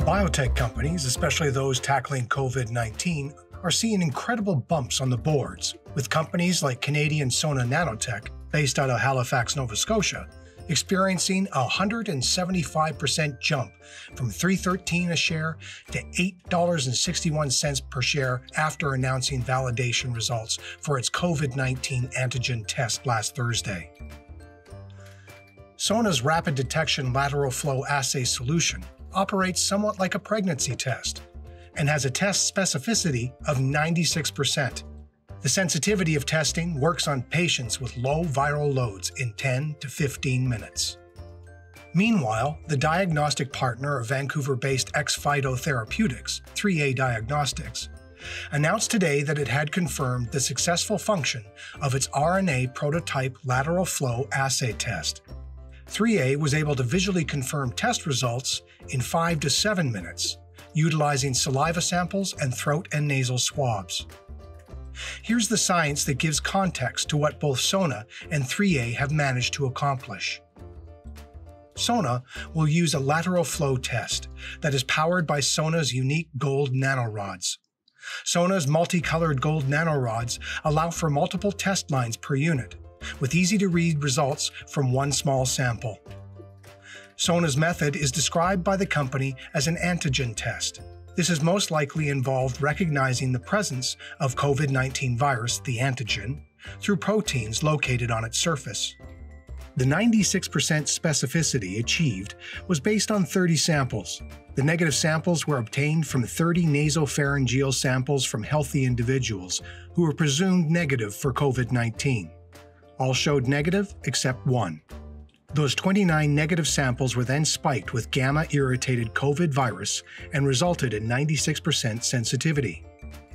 Biotech companies, especially those tackling COVID-19, are seeing incredible bumps on the boards, with companies like Canadian Sona Nanotech, based out of Halifax, Nova Scotia, experiencing a 175% jump from $3.13 a share to $8.61 per share after announcing validation results for its COVID-19 antigen test last Thursday. Sona's rapid detection lateral flow assay solution operates somewhat like a pregnancy test and has a test specificity of 96%. The sensitivity of testing works on patients with low viral loads in 10 to 15 minutes. Meanwhile, the diagnostic partner of Vancouver-based Xphyto Therapeutics, 3A Diagnostics, announced today that it had confirmed the successful function of its RNA prototype lateral flow assay test. 3A was able to visually confirm test results in 5 to 7 minutes, utilizing saliva samples and throat and nasal swabs. Here's the science that gives context to what both Sona and 3A have managed to accomplish. Sona will use a lateral flow test that is powered by Sona's unique gold nanorods. Sona's multicolored gold nanorods allow for multiple test lines per unit, with easy-to-read results from one small sample. Sona's method is described by the company as an antigen test. This is most likely involved recognizing the presence of COVID-19 virus, the antigen, through proteins located on its surface. The 96% specificity achieved was based on 30 samples. The negative samples were obtained from 30 nasopharyngeal samples from healthy individuals who were presumed negative for COVID-19. All showed negative except one. Those 29 negative samples were then spiked with gamma-irritated COVID virus and resulted in 96% sensitivity.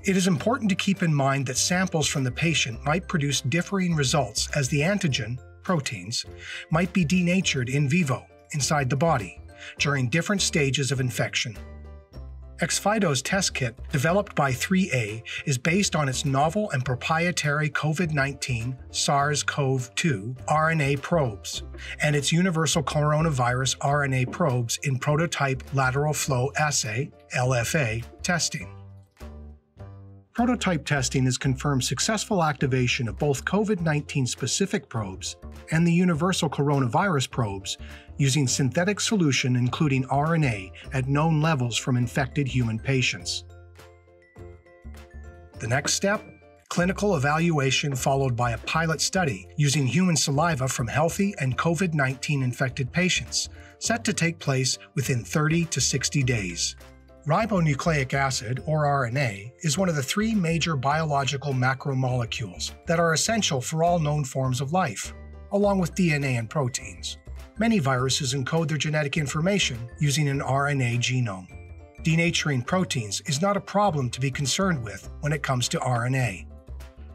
It is important to keep in mind that samples from the patient might produce differing results as the antigen, proteins, might be denatured in vivo, inside the body, during different stages of infection. Xphyto's test kit, developed by 3A, is based on its novel and proprietary COVID-19 SARS-CoV-2 RNA probes and its universal coronavirus RNA probes in prototype lateral flow assay (LFA) testing. Prototype testing has confirmed successful activation of both COVID-19 specific probes and the universal coronavirus probes using synthetic solution including RNA at known levels from infected human patients. The next step, clinical evaluation followed by a pilot study using human saliva from healthy and COVID-19 infected patients, set to take place within 30 to 60 days. Ribonucleic acid, or RNA, is one of the three major biological macromolecules that are essential for all known forms of life, along with DNA and proteins. Many viruses encode their genetic information using an RNA genome. Denaturing proteins is not a problem to be concerned with when it comes to RNA.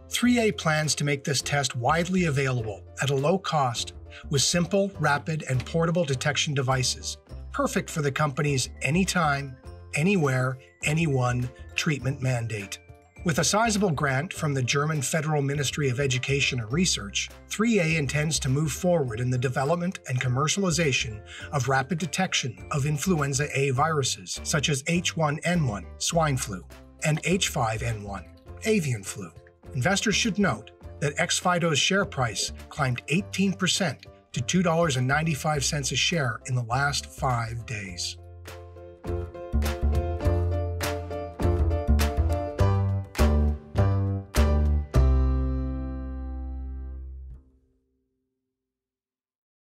3A plans to make this test widely available at a low cost with simple, rapid, and portable detection devices, perfect for the company's anytime, anywhere, anyone treatment mandate. With a sizable grant from the German Federal Ministry of Education and Research, 3A intends to move forward in the development and commercialization of rapid detection of influenza A viruses, such as H1N1, swine flu, and H5N1, avian flu. Investors should note that Xphyto's share price climbed 18% to $2.95 a share in the last 5 days.